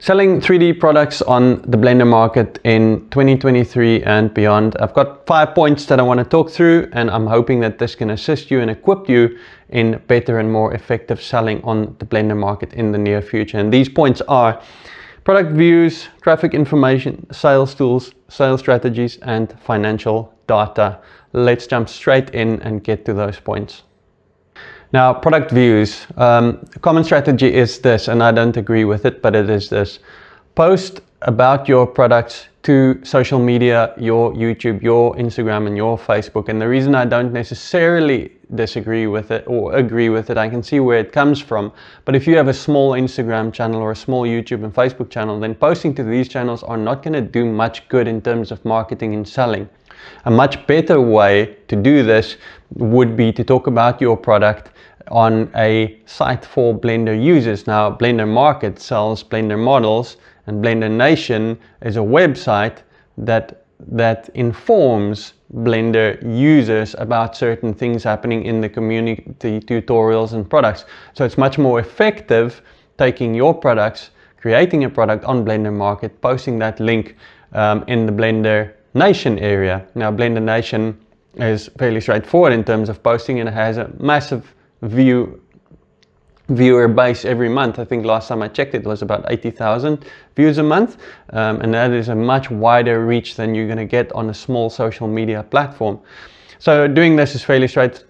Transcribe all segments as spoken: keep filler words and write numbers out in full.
selling three D products on the Blender market in twenty twenty-three and beyond. I've got five points that I want to talk through, and I'm hoping that this can assist you and equip you in better and more effective selling on the Blender market in the near future. And these points are product views, traffic information, sales tools, sales strategies, and financial data. Let's jump straight in and get to those points. Now, product views. Um, a common strategy is this, and I don't agree with it, but it is this. Post about your products to social media, your YouTube, your Instagram, and your Facebook. And the reason I don't necessarily disagree with it or agree with it, I can see where it comes from. But if you have a small Instagram channel or a small YouTube and Facebook channel, then posting to these channels are not going to do much good in terms of marketing and selling. A much better way to do this would be to talk about your product on a site for Blender users. Now, Blender Market sells Blender models, and Blender Nation is a website that that informs Blender users about certain things happening in the community, tutorials and products. So it's much more effective taking your products, creating a product on Blender Market, posting that link um, in the Blender Nation area. Now, Blender Nation is fairly straightforward in terms of posting, and it has a massive view viewer base every month. I think last time I checked it was about eighty thousand views a month, um, and that is a much wider reach than you're going to get on a small social media platform. So doing this is fairly straight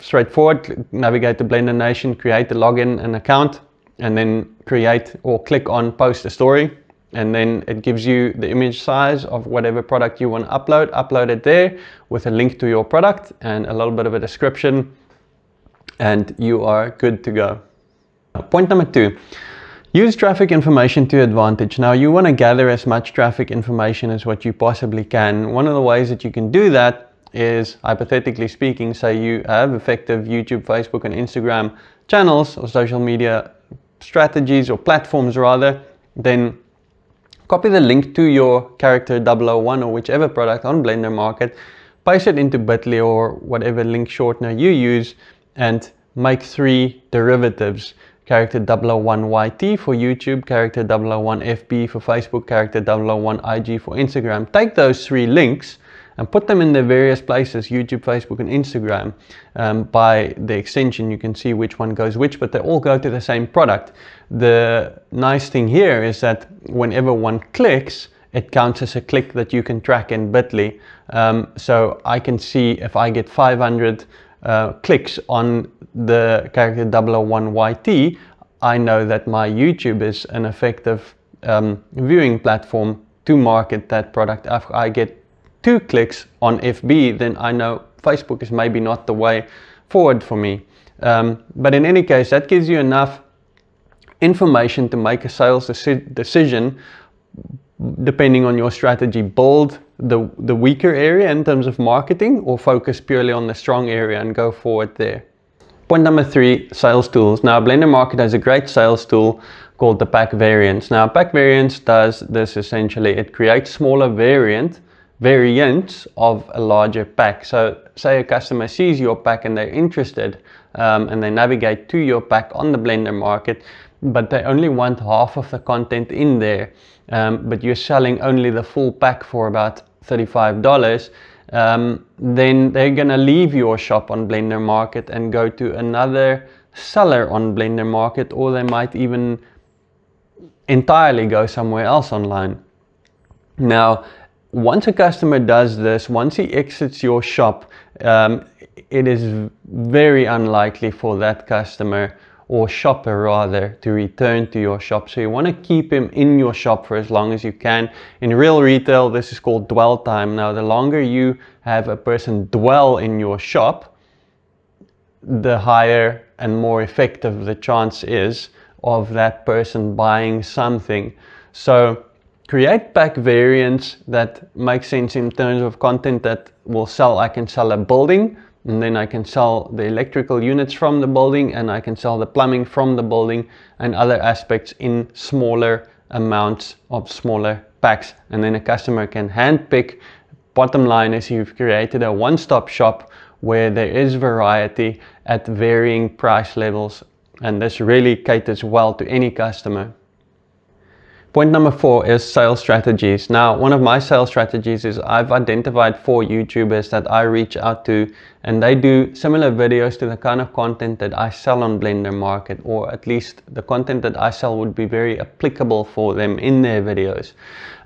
straightforward. Navigate to Blender Nation, create the login and account, and then create or click on post a story. And then it gives you the image size of whatever product you want to upload. Upload it there with a link to your product and a little bit of a description, and you are good to go. Point number two, use traffic information to advantage. Now, you want to gather as much traffic information as what you possibly can. One of the ways that you can do that is, hypothetically speaking, say you have effective YouTube, Facebook, and Instagram channels or social media strategies or platforms rather, then copy the link to your character double oh one or whichever product on Blender Market, paste it into Bitly or whatever link shortener you use, and make three derivatives. Character double oh one Y T for YouTube, character double oh one F B for Facebook, character double oh one I G for Instagram. Take those three links and put them in their various places, YouTube, Facebook, and Instagram. Um, by the extension, you can see which one goes which, but they all go to the same product. The nice thing here is that whenever one clicks, it counts as a click that you can track in Bitly. Um, so I can see if I get five hundred Uh, clicks on the character double oh one Y T, I know that my YouTube is an effective um, viewing platform to market that product. If I get two clicks on F B, then I know Facebook is maybe not the way forward for me. Um, but in any case, that gives you enough information to make a sales deci- decision depending on your strategy. Build the, the weaker area in terms of marketing, or focus purely on the strong area and go forward there. Point number three, sales tools. Now, Blender Market has a great sales tool called the Pack Variants. Now, Pack Variants does this essentially. It creates smaller variant, variants of a larger pack. So say a customer sees your pack and they're interested, um, and they navigate to your pack on the Blender Market, but they only want half of the content in there, um, but you're selling only the full pack for about thirty-five dollars, um, then they're gonna leave your shop on Blender Market and go to another seller on Blender Market, or they might even entirely go somewhere else online. Now, once a customer does this, once he exits your shop, um, it is very unlikely for that customer or shopper rather to return to your shop. So you want to keep him in your shop for as long as you can. In real retail, this is called dwell time. Now, the longer you have a person dwell in your shop, the higher and more effective the chance is of that person buying something. So create pack variants that make sense in terms of content that will sell. I can sell a building, and then I can sell the electrical units from the building, and I can sell the plumbing from the building and other aspects in smaller amounts of smaller packs. And then a customer can handpick. Bottom line is, you've created a one-stop shop where there is variety at varying price levels, and this really caters well to any customer. Point number four is sales strategies. Now, one of my sales strategies is I've identified four YouTubers that I reach out to, and they do similar videos to the kind of content that I sell on Blender Market, or at least the content that I sell would be very applicable for them in their videos.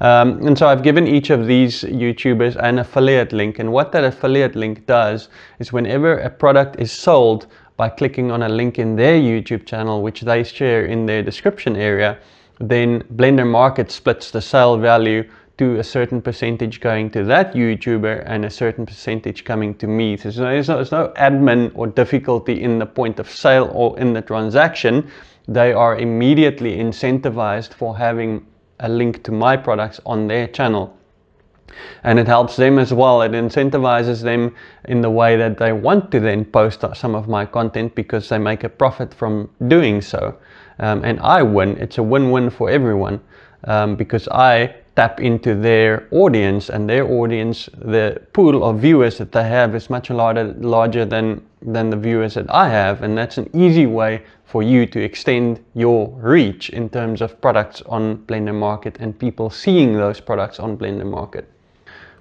Um, and so I've given each of these YouTubers an affiliate link, and what that affiliate link does is whenever a product is sold by clicking on a link in their YouTube channel, which they share in their description area, then Blender Market splits the sale value to a certain percentage going to that YouTuber and a certain percentage coming to me. So there's no, there's no admin or difficulty in the point of sale or in the transaction. They are immediately incentivized for having a link to my products on their channel. And it helps them as well. It incentivizes them in the way that they want to then post some of my content because they make a profit from doing so. Um, and I win. It's a win-win for everyone um, because I tap into their audience, and their audience, the pool of viewers that they have is much larger, larger than, than the viewers that I have. And that's an easy way for you to extend your reach in terms of products on Blender Market and people seeing those products on Blender Market.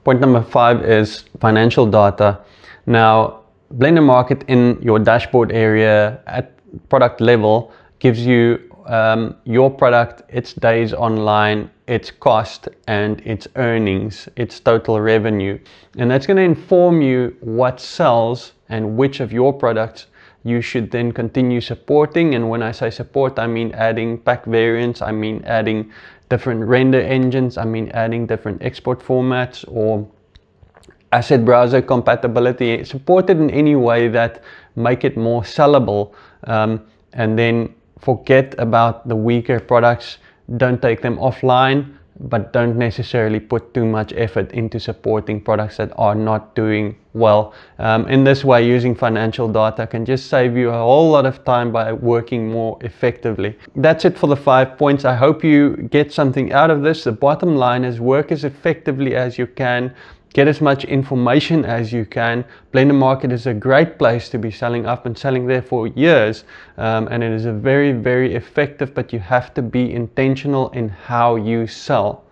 Point number five is financial data. Now, Blender Market in your dashboard area at product level gives you um, your product, its days online, its cost, and its earnings, its total revenue. And that's going to inform you what sells and which of your products you should then continue supporting. And when I say support, I mean adding pack variants, I mean adding different render engines, I mean adding different export formats or asset browser compatibility, supported in any way that make it more sellable. Um, and then forget about the weaker products. Don't take them offline, but don't necessarily put too much effort into supporting products that are not doing well. Um, in this way, using financial data can just save you a whole lot of time by working more effectively. That's it for the five points. I hope you get something out of this. The bottom line is work as effectively as you can. Get as much information as you can. Blender Market is a great place to be selling. I've been selling there for years, um, and it is a very, very effective, but you have to be intentional in how you sell.